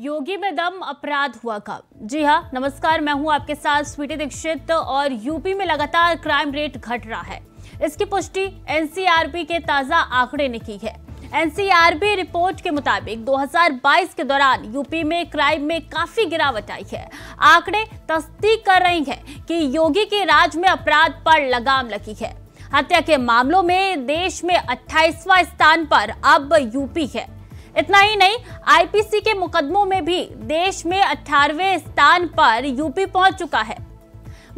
योगी में दम, अपराध हुआ कम। जी हां, नमस्कार, मैं हूं आपके साथ स्वीटी दीक्षित। और यूपी में लगातार क्राइम रेट घट रहा है, इसकी पुष्टि एनसीआरबी के ताजा आंकड़े ने की है। एनसीआरबी रिपोर्ट के मुताबिक 2022 के दौरान यूपी में क्राइम में काफी गिरावट आई है। आंकड़े तस्दीक कर रहे हैं कि योगी के राज में अपराध पर लगाम लगी है। हत्या के मामलों में देश में 28वां स्थान पर अब यूपी है। इतना ही नहीं, आईपीसी के मुकदमों में भी देश में 18वें स्थान पर यूपी पहुंच चुका है।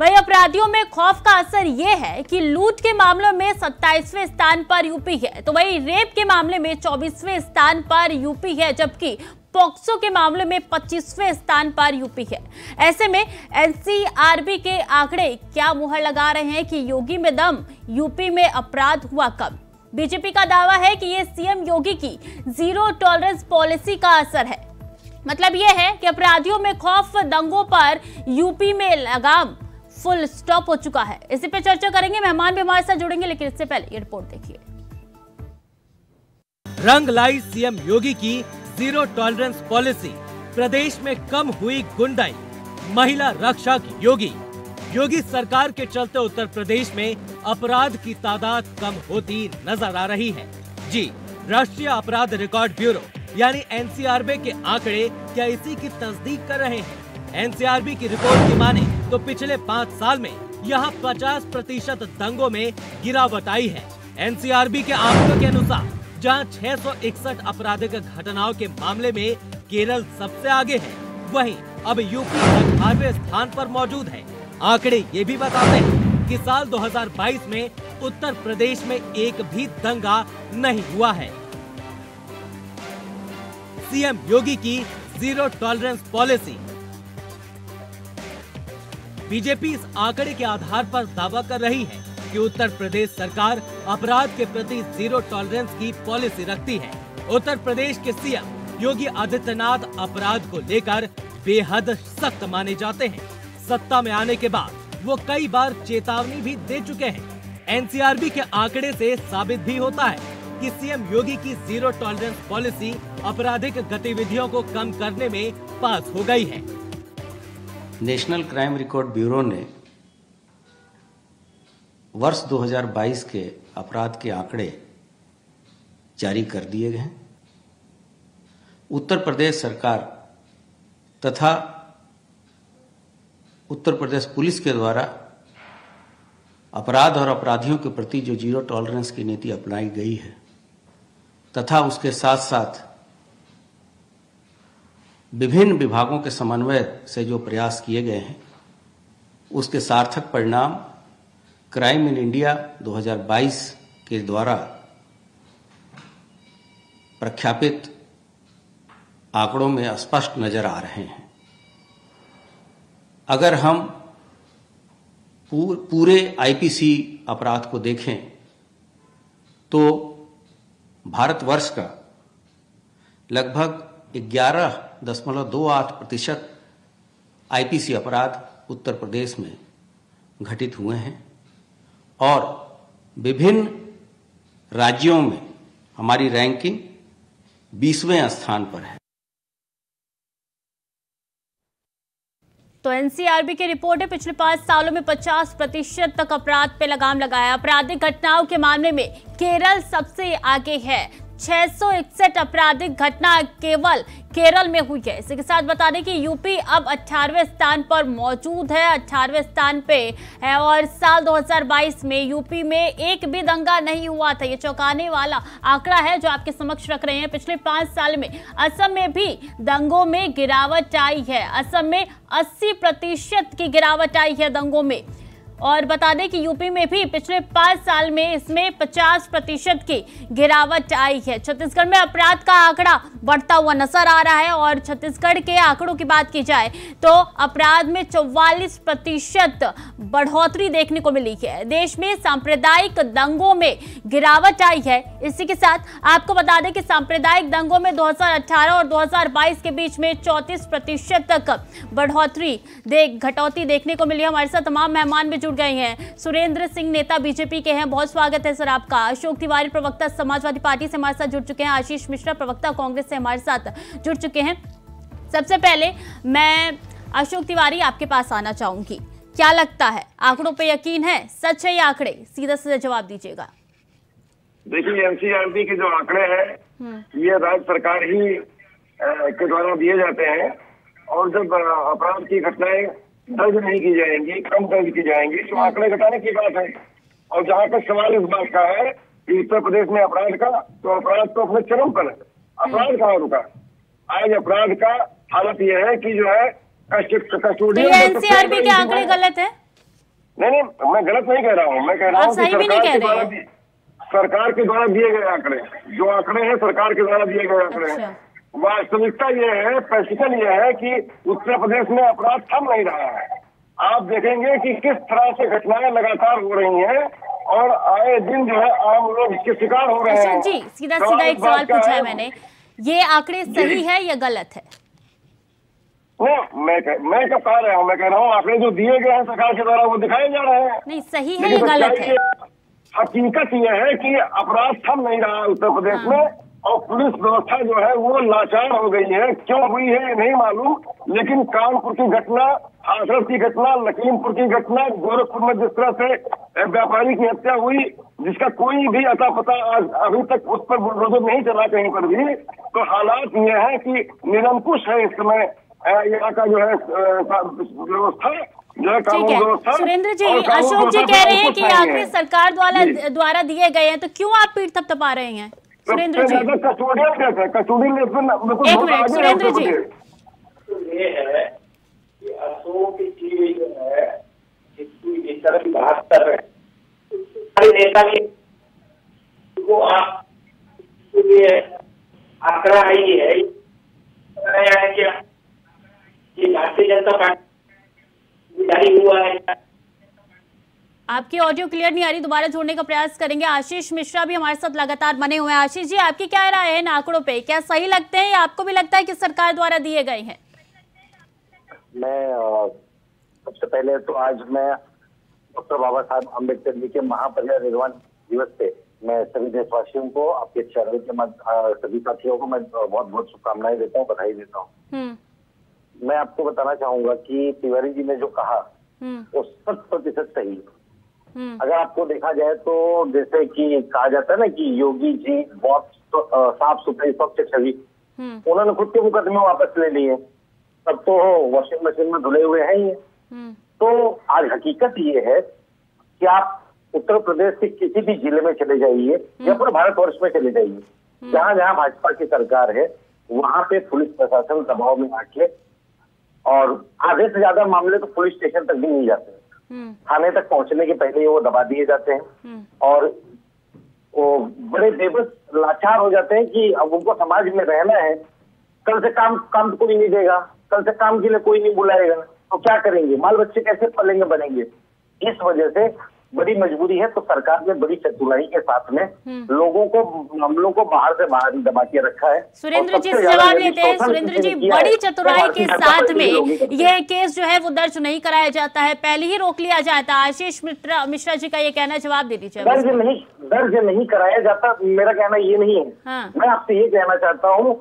वहीं अपराधियों में खौफ का असर यह है कि लूट के मामलों में 27वें स्थान पर यूपी है, तो वहीं रेप के मामले में 24वें स्थान पर यूपी है, जबकि पॉक्सो के मामले में 25वें स्थान पर यूपी है। ऐसे में एनसीआरबी के आंकड़े क्या मुहर लगा रहे हैं कि योगी में दम, यूपी में अपराध हुआ कम। बीजेपी का दावा है कि ये सीएम योगी की जीरो टॉलरेंस पॉलिसी का असर है। मतलब ये है कि अपराधियों में खौफ, दंगों पर यूपी में लगाम, फुल स्टॉप हो चुका है। इसी पे चर्चा करेंगे, मेहमान भी हमारे साथ जुड़ेंगे, लेकिन इससे पहले ये रिपोर्ट देखिए। रंग लाई सीएम योगी की जीरो टॉलरेंस पॉलिसी, प्रदेश में कम हुई गुंडाई, महिला रक्षक योगी। योगी सरकार के चलते उत्तर प्रदेश में अपराध की तादाद कम होती नजर आ रही है। जी, राष्ट्रीय अपराध रिकॉर्ड ब्यूरो यानी एनसीआरबी के आंकड़े क्या इसी की तस्दीक कर रहे हैं। एनसीआरबी की रिपोर्ट की माने तो पिछले 5 साल में यहाँ 50% दंगों में गिरावट आई है। एनसीआरबी के आंकड़ों के अनुसार जहाँ 661 आपराधिक घटनाओं के मामले में केरल सबसे आगे है, वहीं अब यूपी 18वें स्थान पर मौजूद है। आंकड़े ये भी बताते हैं कि साल 2022 में उत्तर प्रदेश में एक भी दंगा नहीं हुआ है। सीएम योगी की जीरो टॉलरेंस पॉलिसी। बीजेपी इस आंकड़े के आधार पर दावा कर रही है कि उत्तर प्रदेश सरकार अपराध के प्रति जीरो टॉलरेंस की पॉलिसी रखती है। उत्तर प्रदेश के सीएम योगी आदित्यनाथ अपराध को लेकर बेहद सख्त माने जाते हैं। सत्ता में आने के बाद वो कई बार चेतावनी भी दे चुके हैं। एनसीआरबी के आंकड़े से साबित भी होता है कि सीएम योगी की जीरो टॉलरेंस पॉलिसी आपराधिक गतिविधियों को कम करने में पास हो गई है। नेशनल क्राइम रिकॉर्ड ब्यूरो ने वर्ष 2022 के अपराध के आंकड़े जारी कर दिए गए हैं। उत्तर प्रदेश सरकार तथा उत्तर प्रदेश पुलिस के द्वारा अपराध और अपराधियों के प्रति जो जीरो टॉलरेंस की नीति अपनाई गई है तथा उसके साथ साथ विभिन्न विभागों के समन्वय से जो प्रयास किए गए हैं, उसके सार्थक परिणाम क्राइम इन इंडिया 2022 के द्वारा प्रख्यापित आंकड़ों में स्पष्ट नजर आ रहे हैं। अगर हम पूरे आईपीसी अपराध को देखें तो भारतवर्ष का लगभग 11.28% आईपीसी अपराध उत्तर प्रदेश में घटित हुए हैं और विभिन्न राज्यों में हमारी रैंकिंग 20वें स्थान पर है। तो एनसीआरबी की रिपोर्ट है, पिछले 5 सालों में 50% तक अपराध पे लगाम लगाया। आपराधिक घटनाओं के मामले में केरल सबसे आगे है। 661 आपराधिक घटना केवल केरल में हुई है। इसके साथ बता दें कि यूपी अब 18वें स्थान पर मौजूद है, 18वें स्थान पे है। और साल 2022 में यूपी में एक भी दंगा नहीं हुआ था। ये चौंकाने वाला आंकड़ा है जो आपके समक्ष रख रहे हैं। पिछले 5 साल में असम में भी दंगों में गिरावट आई है। असम में 80% की गिरावट आई है दंगों में। और बता दें कि यूपी में भी पिछले 5 साल में इसमें 50% की गिरावट आई है। छत्तीसगढ़ में अपराध का आंकड़ा बढ़ता हुआ नजर आ रहा है। और छत्तीसगढ़ के आंकड़ों की बात की जाए तो अपराध में 44% बढ़ोतरी देखने को मिली है। देश में सांप्रदायिक दंगों में गिरावट आई है। इसी के साथ आपको बता दें कि सांप्रदायिक दंगों में 2018 और 2022 के बीच में 34% तक घटौती देखने को मिली है। हमारे साथ तमाम मेहमान भी गए हैं। सुरेंद्र सिंह नेता बीजेपी के हैं, बहुत स्वागत है सर आपका। अशोक तिवारी प्रवक्ता समाजवादी पार्टी से हमारे साथ जुड़ चुके हैं। आशीष मिश्रा प्रवक्ता कांग्रेस से हमारे साथ जुड़ चुके हैं। सबसे पहले मैं अशोक तिवारी आपके पास आना चाहूंगी, क्या लगता है आंकड़ों पे यकीन है, सच है ये आंकड़े? सीधा सीधा जवाब दीजिएगा। देखिए एनसीआरबी के जो आंकड़े हैं ये राज्य सरकार ही के द्वारा दिए जाते हैं, और जब अपराध की घटनाएं दर्ज नहीं की जाएंगी, कम दर्ज की जाएंगी तो आंकड़े घटाने की बात है। और जहाँ तक सवाल इस बात का है कि उत्तर प्रदेश में अपराध का, तो अपराध तो अपने चरम पर है, अपराध कहाँ रुका? आज अपराध का हालत यह है कि जो है कस्टोडियन एनसीआरबी के आंकड़े गलत है। नहीं, मैं गलत नहीं कह रहा हूँ, मैं कह रहा हूँ सरकार के द्वारा दिए गए आंकड़े, जो आंकड़े हैं सरकार के द्वारा दिए गए आंकड़े हैं। वास्तविकता ये है, प्रैक्टिकल ये है कि उत्तर प्रदेश में अपराध थम नहीं रहा है। आप देखेंगे कि किस तरह से घटनाएं लगातार हो रही हैं और आए दिन जो है आम लोग इसके शिकार हो रहे हैं। जी, सीधा सीधा एक सवाल पूछा है मैंने, ये आंकड़े सही है या गलत है? मैं कब कह रहा हूँ, मैं कह रहा हूँ आंकड़े जो दिए गए हैं सरकार के द्वारा वो दिखाए जा रहे हैं। नहीं, सही है या गलत है? हकीकत यह है कि अपराध थम नहीं रहा उत्तर प्रदेश में, और पुलिस व्यवस्था जो है वो लाचार हो गई है। क्यों हुई है ये नहीं मालूम, लेकिन कानपुर की घटना, हाथरस की घटना, लखीमपुर की घटना, गोरखपुर में जिस तरह से व्यापारी की हत्या हुई जिसका कोई भी अता पता अभी तक उस पर बुलडोजर नहीं चला कहीं पर भी, तो हालात ये है कि निरंकुश है इस समय यहाँ का जो है व्यवस्था। ठीक है सुरेंद्र जी, अशोक जी कह रहे हैं कि आखिर सरकार द्वारा दिए गए हैं, तो क्यों आप पीठ थपथपा रहे हैं सुरेंद्र जी? एक मिनट सुरेंद्र जी, ये है कि अशोक जी जो है जिसकी तरफ बात कर रहे हैं नेता जी को, आप ये आंकड़ा ही है कि ये भारतीय जनता पार्टी जारी हुआ है। आपकी ऑडियो क्लियर नहीं आ रही, दोबारा जोड़ने का प्रयास करेंगे। आशीष मिश्रा भी हमारे साथ लगातार बने हुए हैं। आशीष जी, आपकी क्या राय है इन आंकड़ों पे, क्या सही लगते हैं या आपको भी लगता है कि सरकार द्वारा दिए गए हैं? मैं सबसे पहले तो आज मैं डॉक्टर बाबा साहब अम्बेडकर जी के महापरिनिर्वाण निर्वाण दिवस पे मैं सभी देशवासियों को, आपके चैनल के सभी साथियों को मैं बहुत बहुत शुभकामनाएं देता हूँ, बधाई देता हूँ। मैं आपको बताना चाहूंगा की तिवारी जी ने जो कहा वो 100% सही है। अगर आपको देखा जाए तो जैसे कि कहा जाता है ना कि योगी जी बहुत साफ सुथरी स्वच्छ छवि, उन्होंने खुद के मुकदमे वापस ले लिए, तब तो वॉशिंग मशीन में धुले हुए हैं ये। तो आज हकीकत ये है कि आप उत्तर प्रदेश के किसी भी जिले में चले जाइए या पूरे भारतवर्ष में चले जाइए, जहाँ जहाँ भाजपा की सरकार है वहाँ पे पुलिस प्रशासन दबाव में आके, और आधे से ज्यादा मामले तो पुलिस स्टेशन तक भी नहीं जाते, थाने तक पहुंचने के पहले ही वो दबा दिए जाते हैं और वो बड़े बेबस लाचार हो जाते हैं कि अब उनको समाज में रहना है। कल से काम कोई नहीं देगा, कल से काम के लिए कोई नहीं बुलाएगा, तो क्या करेंगे, बाल बच्चे कैसे पलेंगे बनेंगे? इस वजह से बड़ी मजबूरी है। तो सरकार ने बड़ी चतुराई के साथ में लोगों को, मामलों को बाहर से बाहर ही दबा के रखा है। सुरेंद्र जी जवाब लेते हैं। सुरेंद्र जी, बड़ी चतुराई के साथ में यह केस जो है वो दर्ज नहीं कराया जाता है, पहले ही रोक लिया जाता है। आशीष मिश्रा जी का ये कहना, जवाब दे दीजिए। दर्ज नहीं कराया जाता, मेरा कहना ये नहीं है। मैं आपसे ये कहना चाहता हूँ,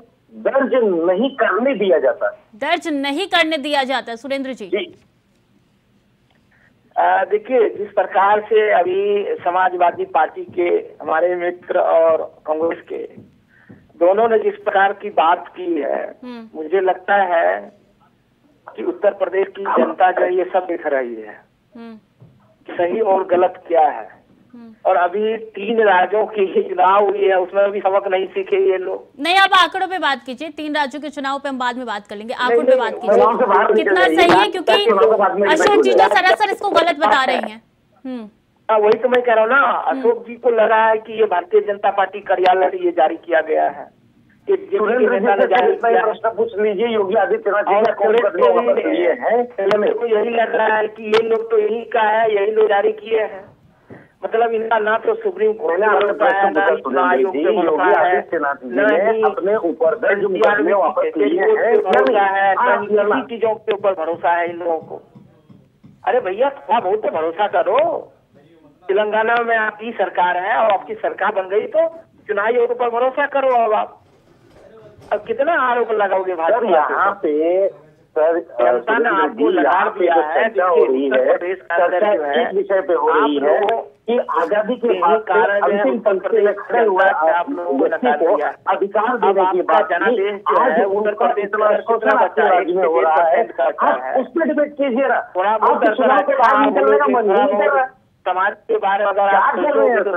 दर्ज नहीं करने दिया जाता, दर्ज नहीं करने दिया जाता। सुरेंद्र जी देखिए, जिस प्रकार से अभी समाजवादी पार्टी के हमारे मित्र और कांग्रेस के दोनों ने जिस प्रकार की बात की है, मुझे लगता है कि उत्तर प्रदेश की जनता जो ये सब दिख रही है सही और गलत क्या है। और अभी 3 राज्यों की चुनाव हुई है, उसमें भी सबक नहीं सीखे ये लोग। नहीं, आप आंकड़ों पे बात कीजिए, 3 राज्यों के चुनाव पे हम बाद में बात कर लेंगे, आंकड़ों पे बात कीजिए कितना सही है, क्योंकि अशोक जी तो सरासर इसको गलत बता रहे हैं। वही तो मैं कह रहा हूँ ना, अशोक जी को लगा है कि ये भारतीय जनता पार्टी कार्यालय ये जारी किया गया है। प्रश्न पूछ लीजिए योगी आदित्यनाथ जी है, यही लग रहा है कि ये लोग तो यही का है, यही लोग जारी किए हैं। मतलब इनका ना तो सुप्रीम कोर्ट अपने ऊपर चीजों के ऊपर भरोसा है इन लोगों को। अरे भैया, थोड़ा बहुत तो भरोसा करो। तेलंगाना में आपकी सरकार है और आपकी सरकार बन गई, तो चुनाव के ऊपर भरोसा करो अब आप। अब कितना आरोप लगाओगे भाजपा पे? यहाँ पे सर जनता ने आपको लगा दिया है, इस विषय पे हो रही है कि आजादी के कारण अंतिम पंक्ति में खड़े हुआ आप लोगों को अधिकार देने की बात आज उत्तर प्रदेश में शोषण राज्य में हो रहा है। आप उस पर डिबेट कीजिए ना, आप चुनाव के बाहर निकलने का मन नहीं कर रहा। समाज के बारे में अगर आप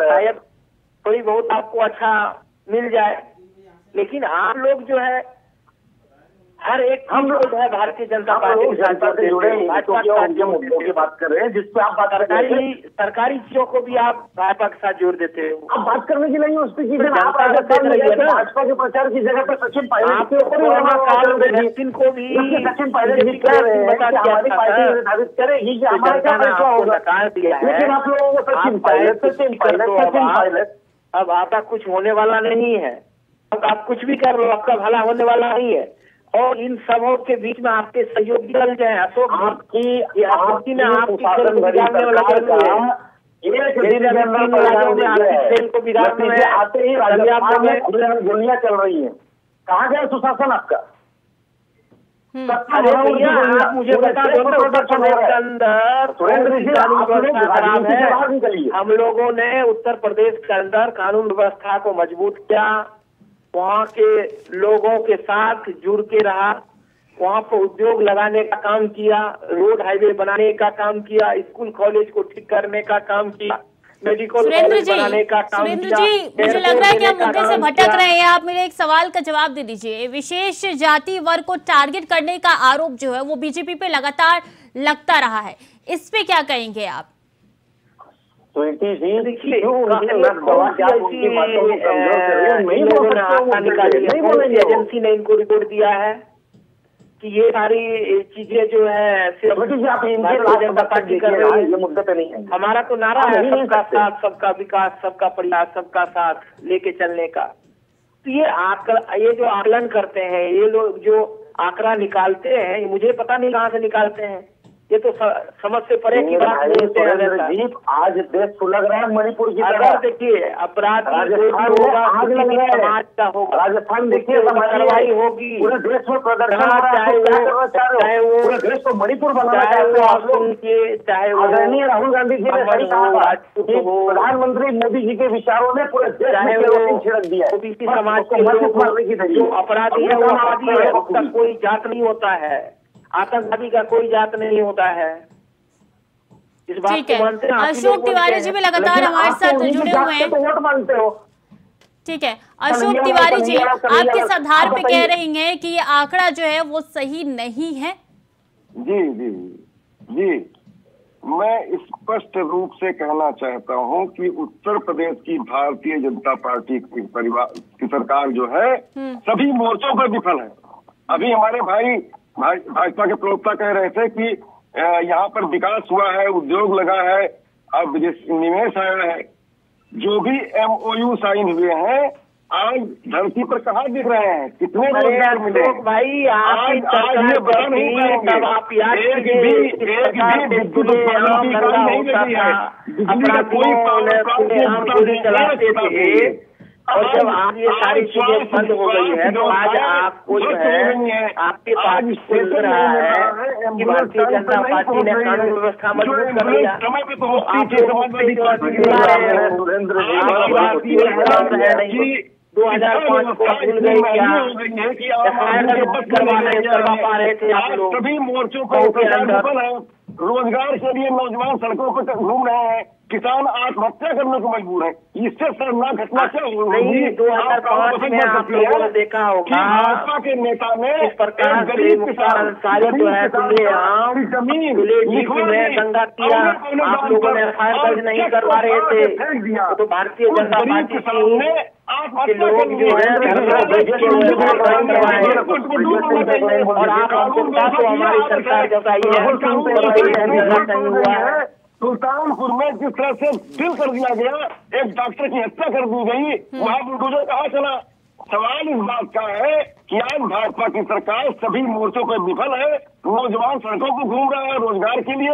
शायद थोड़ी बहुत आपको अच्छा मिल जाए, लेकिन आप लोग जो है हर एक हम लोग है भारतीय जनता पार्टी से जुड़े भाजपा मुद्दों की बात कर रहे हैं, जिसपे आप बात सरकारी चीजों को भी आप भाजपा के साथ जोड़ देते हो। आप बात करने की नहीं उस पर भाजपा के प्रचार की जगह पर सचिन पायलट को भी सचिन पायलट जी कह रहे हैं। आप लोगों को सचिन पायलट अब आपका कुछ होने वाला नहीं है, आप कुछ भी कर रहे हो आपका भला होने वाला नहीं है। और इन सबों के बीच में आपके सहयोगी बन जाए अशोक आपकी में आपकी आते ही गोलियां चल रही है। कहाँ गया सुशासन आपका? मुझे बता दो अंदर सुरेंद्र सिंह खराब है। हम लोगों ने उत्तर प्रदेश के अंदर कानून व्यवस्था को मजबूत किया, वहाँ के लोगों के साथ जुड़ के रहा, वहाँ पर उद्योग लगाने का काम किया, रोड हाईवे बनाने का काम किया, स्कूल कॉलेज को ठीक करने का काम किया, मेडिकल कॉलेज बनाने का काम किया। सुरेंद्र जी, मुझे लग रहा है कि आप मुद्दे से भटक रहे हैं। आप मेरे एक सवाल का जवाब दे दीजिए। विशेष जाति वर्ग को टारगेट करने का आरोप जो है वो बीजेपी पे लगातार लगता रहा है, इस पे क्या कहेंगे आप? स्वीटी जी देखिए एजेंसी ने इनको रिपोर्ट दिया है कि ये सारी चीजें जो है जनता पार्टी कर रही है। हमारा तो नारा है सबका साथ सबका विकास सबका प्रयास सबका साथ लेके चलने का। तो ये जो आकलन करते हैं, ये लोग जो आंकड़ा निकालते हैं, मुझे पता नहीं कहाँ से निकालते हैं, ये तो समझ से परे की बात है। आज देश को लग रहा है मणिपुर की तरह। देखिए अपराध होगा, समाज का होगा, राजस्थान देखिए कार्रवाई होगी, पूरे देश में प्रदर्शन हो रहा है, चाहे वो पूरे देश को मणिपुर बनाना चाहे, चाहे वो आदरणीय राहुल गांधी जी ने प्रधानमंत्री मोदी जी के विचारों ने पूरे देश में छिड़क दिया है। ओबीसी समाज के जो अपराधी है वो अपराधी है, उसका कोई जात नहीं होता है, आतंकवादी का कोई जात नहीं होता है। इस बात को मानते हैं अशोक तिवारी जी भी लगातार हमारे साथ जुड़े हुए हैं। वोट मांगते हो, ठीक है अशोक तिवारी जी, आप किस आधार पे कह रही हैं कि ये आंकड़ा जो है वो सही नहीं है? जी जी जी, मैं स्पष्ट रूप से कहना चाहता हूं कि उत्तर प्रदेश की भारतीय जनता पार्टी की सरकार जो है सभी मोर्चों पर विफल है। अभी हमारे भाई भाजपा के प्रवक्ता कह रहे थे कि यहाँ पर विकास हुआ है, उद्योग लगा है, अब निवेश आया है, जो भी एमओयू साइन हुए हैं आज धरती पर कहाँ दिख रहे हैं, कितने रोजगार मिले भाई? आज ये बता नहीं पाएंगे, एक भी बिजली नहीं लगी है, बिजली का कोई पावर। और जब आप ये सारी चीजें बंद हो गई है तो आज आपको जो है आपके पास दिख रहा है कि भारतीय जनता पार्टी ने कानून व्यवस्था मजबूत कर लिया। आप 2005 को भूल गए क्या? करवा पा रहे थे आप लोग सभी मोर्चों के अंदर। रोजगार के लिए नौजवान सड़कों पर घूम रहे हैं, किसान आत्महत्या करने को मजबूर है, इससे शर्मनाक घटना क्या होगी? 2005 में आप लोगों ने देखा होगा भाजपा के नेता ने इस प्रकार गरीब किसान सारे जो है दंगा किया, आप लोगों ने फायर दर्ज नहीं करवा रहे थे, तो भारतीय जनता पार्टी की लोग जो है और आप जनता को हमारी सरकार जताई है। सुल्तानपुर में जिस तरह से दिल कर दिया गया, एक डॉक्टर की हत्या कर दी गई, वहाँ बुलडोजर कहाँ चला? सवाल इस बात का है कि आज भाजपा की सरकार सभी मोर्चों पर विफल है, नौजवान सड़कों को घूम रहा है, रोजगार के लिए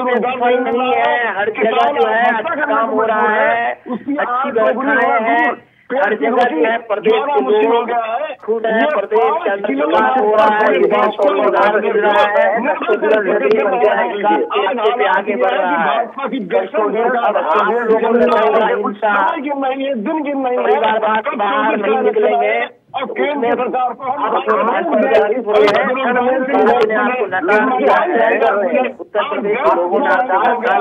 रोजगार नहीं है, हर जगह जो है काम हो रहा है, अच्छी व्यवस्थाएं हैं, हर जगह प्रदेश हो गया है, छूट है प्रदेश का हो रहा है, आगे बढ़ रहा है। दिन की महीने बाहर नहीं निकलेंगे और केंद्र सरकार उत्तर प्रदेश के लोगों ने आपका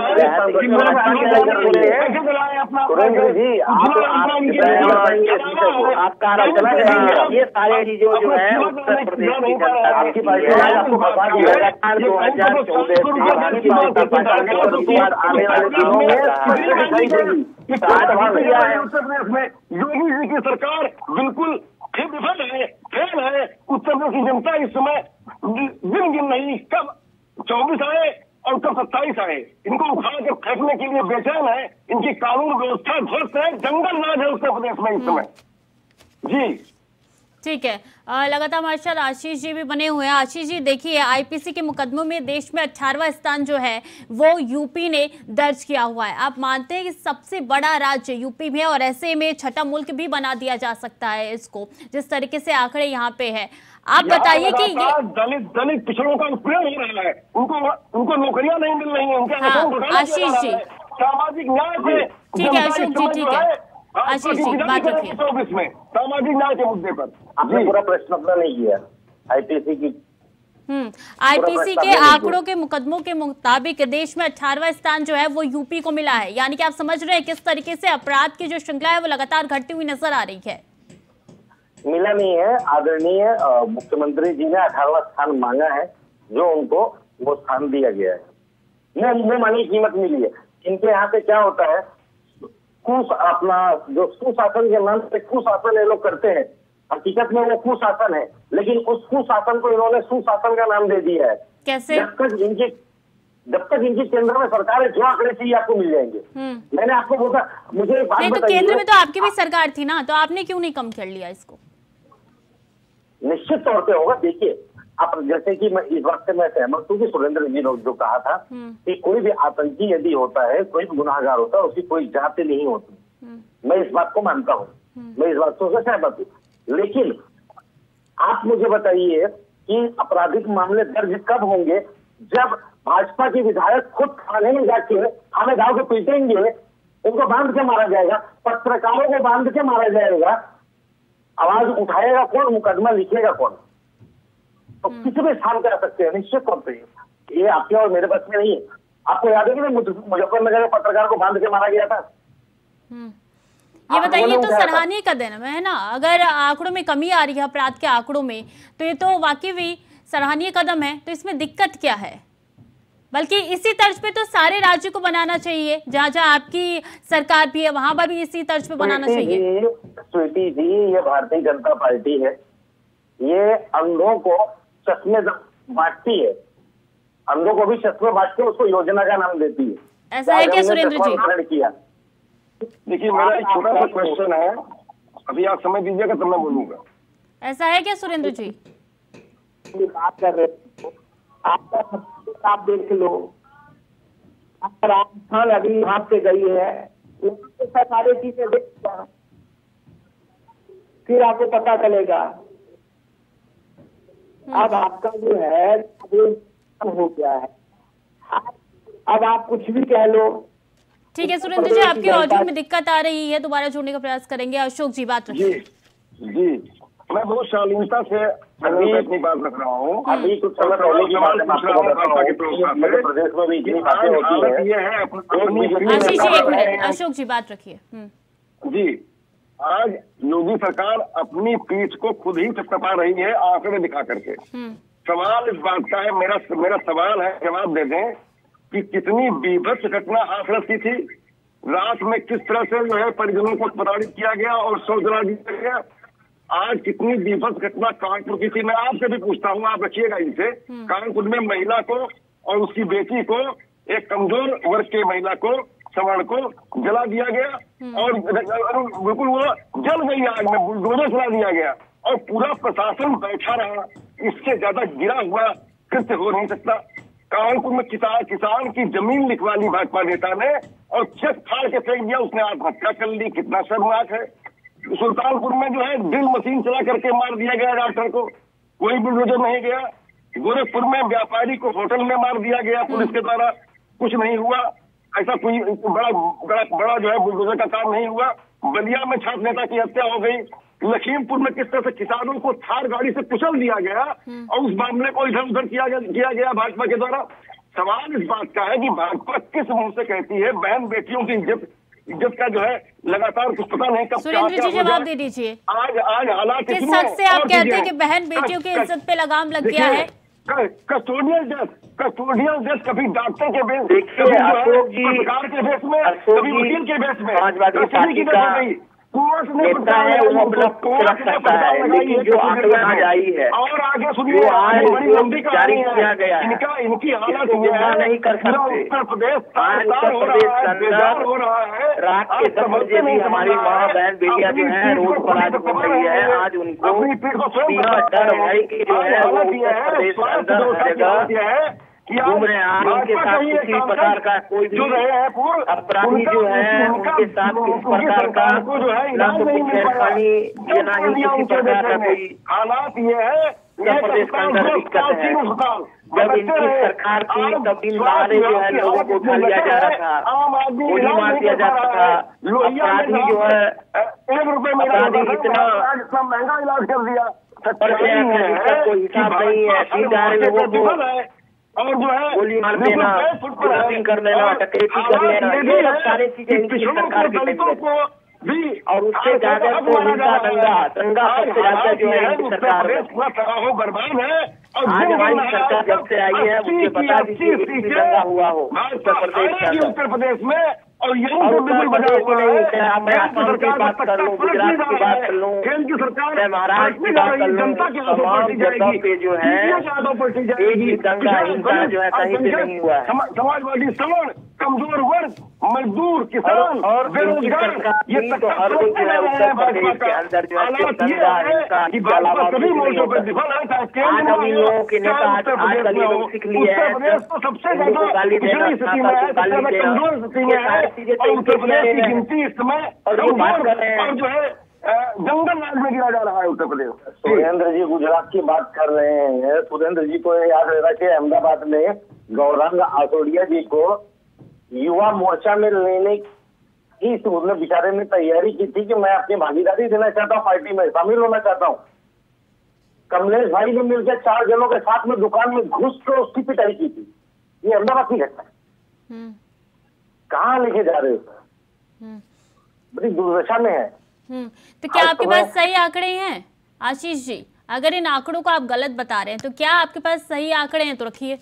ये सारी चीजें जो है उत्तर प्रदेश की जनता आपकी पार्टी लगातार 2014 आने वाले दिनों में किया है। उत्तर प्रदेश में योगी जी की सरकार बिल्कुल फेल है। उत्तर प्रदेश की जनता इस समय दिन गिन नहीं, कब 24 आए और कब 27 आए, इनको उखाड़ के फेंकने के लिए बेचैन है। इनकी कानून व्यवस्था ध्वस्त है, जंगल राज है उत्तर प्रदेश में इस समय। जी ठीक है, लगातार हमारे साथ आशीष जी भी बने हुए हैं। आशीष जी देखिए, आईपीसी के मुकदमों में देश में 18वां स्थान जो है वो यूपी ने दर्ज किया हुआ है। आप मानते हैं कि सबसे बड़ा राज्य यूपी में और ऐसे में छठा मुल्क भी बना दिया जा सकता है इसको, जिस तरीके से आंकड़े यहाँ पे है। आप बताइए कि ये दलित पिछड़ों का उपयोग हो रहा है, उनको नौकरियाँ नहीं मिल रही है। आशीष जी सामाजिक न्याय पे ठीक है, अशोक जी ठीक है, आशीष जी बात रखिए। इसमें सामाजिक न्याय के मुद्दे पर आपने पूरा प्रश्न अपना नहीं किया। आईपीसी की आईपीसी के आंकड़ों के मुकदमों के मुताबिक देश में 18वां स्थान जो है वो यूपी को मिला है, यानी कि आप समझ रहे हैं किस तरीके से अपराध की जो श्रृंखला है वो लगातार घटती हुई नजर आ रही है। मिला नहीं है, आदरणीय मुख्यमंत्री जी ने 18वां स्थान मांगा है, जो उनको वो स्थान दिया गया है। ये मानी कीमत मिली है। इनके यहाँ पे क्या होता है, अपना जो कुशासन के नाम से कुशासन ये लोग करते हैं, हकीकत में वो कुशासन है, लेकिन उस कुशासन को इन्होंने सुशासन का नाम दे दिया है। कैसे? जब तक इनकी केंद्र में सरकार है, जो आंकड़े चाहिए आपको मिल जाएंगे। मैंने आपको बोला, मुझे एक बात बताइए, तो केंद्र में तो आपकी भी सरकार थी ना, तो आपने क्यों नहीं कम कर लिया इसको? निश्चित तौर पर होगा। देखिए आप, जैसे कि मैं इस बात से मैं सहमत हूँ कि सुरेंद्र जी ने जो कहा था कि कोई भी आतंकी यदि होता है, कोई भी गुनाहगार होता है, उसकी कोई जाति नहीं होती। मैं इस बात को मानता हूँ, मैं इस बात से सहमत हूँ। लेकिन आप मुझे बताइए कि आपराधिक मामले दर्ज कब होंगे, जब भाजपा के विधायक खुद थाने में जाके हमें गाँव के पीटेंगे, उनको बांध के मारा जाएगा, पत्रकारों को बांध के मारा जाएगा, आवाज उठाएगा कौन, मुकदमा लिखेगा कौन? तो किसी भी स्थान पे आ सकते हैं, निश्चित तौर पर ये आपके और मेरे बस में नहीं है। आपको याद है कि मुजफ्फरनगर में पत्रकार को बांध के मारा गया था। ये बताइए, तो सराहनीय कदम है ना, अगर आंकड़ों में कमी आ रही है अपराध के आंकड़ों में, तो ये तो वाकई भी सराहनीय कदम है। तो इसमें दिक्कत क्या है? बल्कि इसी तर्ज पे तो सारे राज्यों को बनाना चाहिए, जहाँ जहाँ आपकी सरकार भी है वहाँ पर भी इसी तर्ज पे बनाना चाहिए। स्वीटी जी, ये भारतीय जनता पार्टी है, ये अंधों को चश्मे बांटती है, अंधों को भी चश्मे बांट के उसको योजना का नाम देती है। ऐसा है क्या सुरेंद्र जी? देखिए, मेरा एक छोटा सा क्वेश्चन है, अभी आप समय दीजिएगा तब मैं बोलूंगा। ऐसा है क्या सुरेंद्र जी? बात कर रहे आपका, आप देख लो राजस्थान अभी यहाँ से गई है, सारी चीजें देखना, फिर आपको पता चलेगा। अब आपका जो है हो गया है, अब आप कुछ भी कह लो। ठीक है सुरेंद्र जी, आपके ऑडियो में दिक्कत आ रही है, दोबारा जोड़ने का प्रयास करेंगे। अशोक जी बात रखें। जी, मैं बहुत शालीनता से अपनी बात रख रहा हूँ। अभी कुछ समय पहले की बात है। अशोक जी बात रखिए। जी, आज योगी सरकार अपनी पीठ को खुद ही चपटपा रही है आंकड़े दिखा करके। सवाल इस बात का है, मेरा सवाल है, जवाब दे दें कि कितनी बीभत्स घटना हाथरस की थी, रात में किस तरह से जो है परिजनों को प्रताड़ित किया गया और शोर जला दिया गया। आज कितनी बीभत्स घटना कानपुर की थी। मैं आपसे भी पूछता हूँ, आप रखिएगा इनसे, कानपुर में महिला को और उसकी बेटी को, एक कमजोर वर्ग की महिला को, सवर्ण को जला दिया गया और बिल्कुल वो जल गई आग में, बुलडोजर चला दिया गया और पूरा प्रशासन बैठा रहा। इससे ज्यादा गिरा हुआ कृत्य हो नहीं सकता। कानपुर में किसान की जमीन लिखवा ली भाजपा नेता ने और चेक फाड़ के फेंक दिया उसने, आत्महत्या कर ली। कितना शर्मनाक है। सुल्तानपुर में जो है ड्रिल मशीन चला करके मार दिया गया डॉक्टर को, कोई बुलडोजर नहीं गया। गोरखपुर में व्यापारी को होटल में मार दिया गया पुलिस के द्वारा, कुछ नहीं हुआ, ऐसा कोई बड़ा बड़ा बड़ा जो है बुलडोजर का काम नहीं हुआ। बलिया में छात्र नेता की हत्या हो गई। लखीमपुर में किस तरह से किसानों को थार गाड़ी से कुचल दिया गया और उस मामले को इधर उधर किया गया भाजपा के द्वारा। सवाल इस बात का है कि भाजपा किस मुंह से कहती है बहन बेटियों की इज्जत का जो है लगातार कुछ पता नहीं कब। सुरेंद्र जी जवाब दे दीजिए, आज हालात किस हद से आप कहते हैं कि बहन बेटियों की इज्जत पे लगाम लग गया है? कस्टोडियल डेथ कभी डॉक्टर के बेस, कभी अशोक जी सरकार के बेस में, कभी वकील के बेस में, किसी की बेस में नहीं। कोर्ट ने बताया वो अपना कोर्ट करता है, लेकिन जो आंदोलन आई है और आगे सुनिए बड़ी लंबी जारी किया गया है, इनकी हालत नहीं कर सकते। उत्तर प्रदेश सरकार रात के 10 बजे भी हमारी माँ बहन बेटियां जो है रोड पर आज घूम रही है। आज उनको डर है कि जो है वो उत्तर प्रदेश के अंदर हर जगह घूम रहे हैं। आज उनके साथ किसी प्रकार का कोई भी अपराधी जो है उनके साथ किसी प्रकार का ना तो कोई छेड़खानी या ना ही किसी प्रकार का कोई। हालात ये है उत्तर प्रदेश का अंदर दिक्कत है। जब इनकी सरकार थी तब इन बारे जो है लोगों को उठा लिया जा रहा था, गोली मार दिया जाता था। अपराधी जो है अपराधी इतना महंगा इलाज कर दिया पड़ गया है, इसका कोई हिसाब नहीं है। सीधा लोगों को और जो है गोली मार देना, शूटिंग कर लेना, टकरेटी कर लेना, ये सब सारी चीजें इनकी सरकार के तहत भी। और उससे ज्यादा तो हिंसा दंगा सबसे ज्यादा जो है इनकी सरकार बर्बाद है। आज हमारी सरकार जब से आई है मुझे बता दीजिए दंगा हुआ हो उत्तर प्रदेश में। और यही बदलाव को नहीं, मैं आसाम की बात कर लूँ, गुजरात की बात कर लूँ, मैं महाराष्ट्र की बात कर लूँ, तमाम जगह पे जो है एक ही दंगा हिंसा जो है कहीं पे नहीं हुआ है। समाजवादी सवर्ण, कमजोर वर्ग, मजदूर, किसान और बेरोजगार, ये तो हर कोई जो है उत्तर प्रदेश के अंदर जो है दंगा हिंसा के अलावा कुछ नहीं होता। आज हम इन लोगों के नेता आजकल ये लोग सीख लिए हैं, उनको गाली देना, शासन को गाली देना, उत्तर प्रदेश की गिनती इस समय और जो है जंगल राज में गिरा जा रहा है उत्तर प्रदेश। सुरेंद्र जी गुजरात की बात कर रहे हैं, सुरेंद्र जी को याद रहा कि अहमदाबाद में गौरांग आसोड़िया जी को युवा मोर्चा में लेने की मतलब बेचारे ने तैयारी की थी कि मैं अपनी भागीदारी देना चाहता हूँ, पार्टी में शामिल होना चाहता हूँ। कमलेश भाई ने मिलकर 4 जनों के साथ में दुकान में घुस कर उसकी पिटाई की थी। ये अहमदाबाद की घटना कहाँ लेके जा रहे हो? बड़ी दुर्दशा में है। तो क्या आपके पास सही आंकड़े हैं आशीष जी? अगर इन आंकड़ों को आप गलत बता रहे हैं तो क्या आपके पास सही आंकड़े हैं तो रखिए।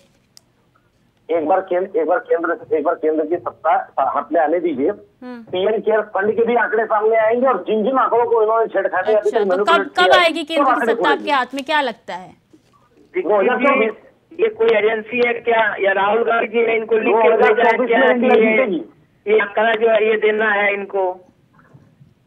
एक बार केंद्र की सत्ता हाथ में आने दीजिए। पीएम केयर फंड के भी आंकड़े सामने आएंगे और जिन आंकड़ों को इन्होंने छेड़खानी कब आएगी केंद्र की सत्ता आपके हाथ में क्या लगता है? ये कोई एजेंसी है क्या या राहुल गांधी जी ने इनको लिख के भेजा है क्या कि ये आंकड़ा जो है ये देना है इनको?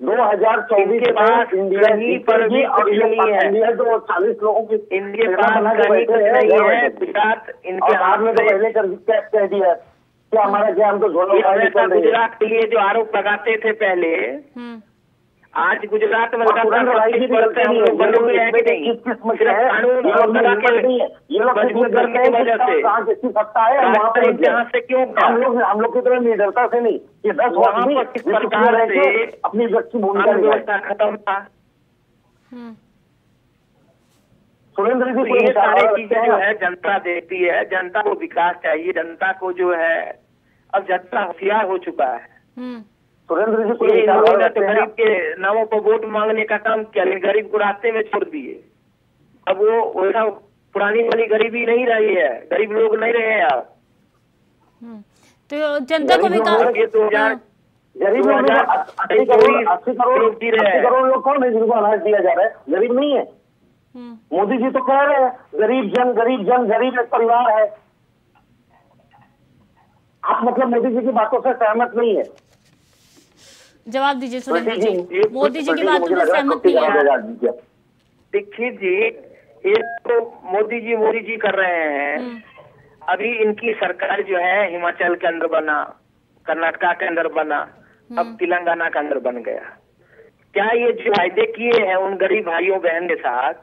2024 के बाद कहीं पर भी नहीं है, 40 लोगों की इनके पास कहीं कुछ नहीं है। गुजरात इनके हाथ में तो पहले कह दिया क्या हमारा क्या हम तो गुजरात के लिए जो आरोप लगाते थे पहले, आज गुजरात में यहाँ से क्यों हम लोग की तरह निडरता से नहीं कि 10 सरकार से अपनी व्यवस्था खत्म था। सुरेंद्र जी ये सारी चीजें जो है जनता देती है, जनता को विकास चाहिए, जनता को जो है अब जनता होशियार हो चुका है। सुरेंद्र जी कोई गरीब के नामों पर वोट मांगने का काम किया, गरीब को रास्ते में छोड़ दिए। अब वो वैसा पुरानी वाली गरीबी नहीं रही है, गरीब लोग नहीं रहे हैं। आप तो जनता को भी गरीब लोग 80 करोड़ लोग कौन है जिनको अनाज दिया जा रहा है? गरीब नहीं है। मोदी जी तो कह रहे हैं गरीब जन गरीब एक परिवार है। आप मतलब मोदी जी की बातों से सहमत नहीं है? जवाब दीजिए सुरेंद्र जी, मोदी जी की बातों में सहमत नहीं है। दीक्षित जी ये तो मोदी जी कर रहे हैं। अभी इनकी सरकार जो है हिमाचल के अंदर बना, कर्नाटका के अंदर बना, अब तेलंगाना के अंदर बन गया। क्या ये जो वायदे किए हैं उन गरीब भाइयों बहन के साथ,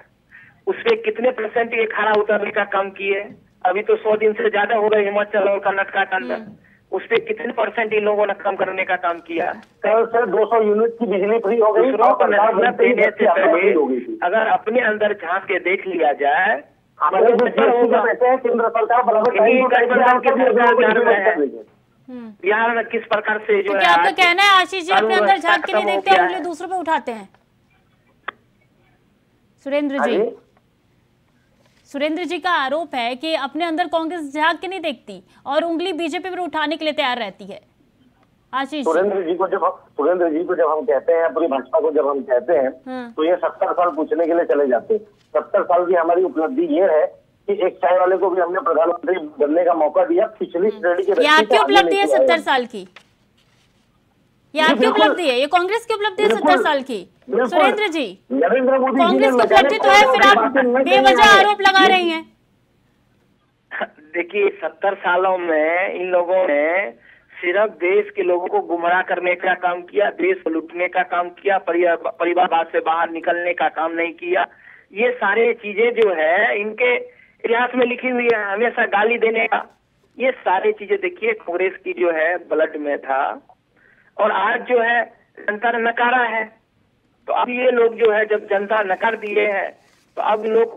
उसमें कितने परसेंट ये खाना उतरने का काम किए? अभी तो 100 दिन से ज्यादा हो गए हिमाचल और कर्नाटक के अंदर, उसपे कितने परसेंट इन लोगों ने कम करने का काम किया? सर 200 यूनिट की बिजली फ्री हो गई। देने से पहले अगर अपने अंदर झांक के देख लिया जाए, केंद्र सरकार बराबर बिहार में किस प्रकार से जो है। आपका कहना है आशीष जी अपने अंदर झांक के नहीं देखते हैं, उंगली दूसरों पे उठाते हैं। सुरेंद्र जी का आरोप है कि अपने अंदर कांग्रेस झांक के नहीं देखती और उंगली बीजेपी पर उठाने के लिए तैयार रहती है। आशीष, सुरेंद्र जी को जब हम कहते हैं, पूरी भाजपा को जब हम कहते हैं, तो ये 70 साल पूछने के लिए चले जाते। 70 साल की हमारी उपलब्धि ये है कि एक चाय वाले को भी हमने प्रधानमंत्री बनने का मौका दिया। पिछली श्रेणी के आपकी उपलब्धि है 70 साल की, ये आपकी उपलब्धि है, ये कांग्रेस की उपलब्धि है 70 साल की। सुरेंद्र जी, नरेंद्र मोदी कांग्रेस की उपलब्धि तो है, फिर आप बेवजह आरोप लगा रही हैं। देखिए 70 सालों में इन लोगों ने सिर्फ देश के लोगों को गुमराह करने का काम किया, देश को लूटने का काम किया, परिवारवाद से बाहर निकलने का काम नहीं किया। ये सारे चीजें जो है इनके इतिहास में लिखी हुई है, हमेशा गाली देने का। ये सारी चीजें देखिए कांग्रेस की जो है ब्लड में था और आज जो है जनता ने नकारा है, तो अब ये लोग जो है जब जनता नकार दिए हैं तो अब लोग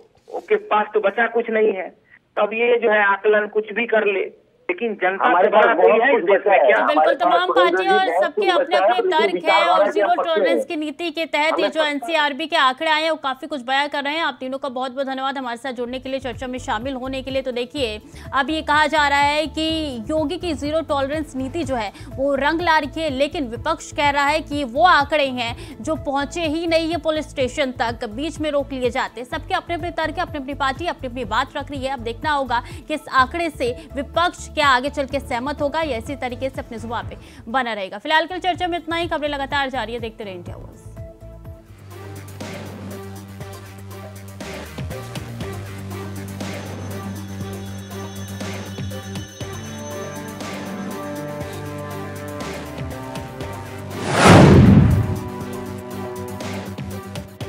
के पास तो बचा कुछ नहीं है, तो अब ये जो है आकलन कुछ भी कर ले, लेकिन जनता हमारे पास कोई है इस देश में क्या? बिल्कुल, तमाम पार्टियां और सबके अपने अपने तर्क है और जीरो टॉलरेंस की नीति के तहत ये जो एनसीआरबी के आंकड़े आए हैं वो काफी कुछ बयां कर रहे हैं। आप तीनों का बहुत बहुत धन्यवाद हमारे साथ जुड़ने के लिए, चर्चा में शामिल होने के लिए। तो देखिए अब ये कहा जा रहा है कि योगी की जीरो टॉलरेंस नीति जो है वो रंग ला रही है, लेकिन विपक्ष कह रहा है कि वो आंकड़े हैं जो पहुंचे ही नहीं है पुलिस स्टेशन तक, बीच में रोक लिए जाते। सबके अपने अपने तर्क है, अपनी अपनी पार्टी अपनी अपनी बात रख रही है। अब देखना होगा कि इस आंकड़े से विपक्ष क्या आगे चल के सहमत होगा या इसी तरीके से अपने जुबान पे बना रहेगा। फिलहाल कल चर्चा में इतना ही, खबरें लगातार जारी है, देखते रहिए इंडिया वॉइस।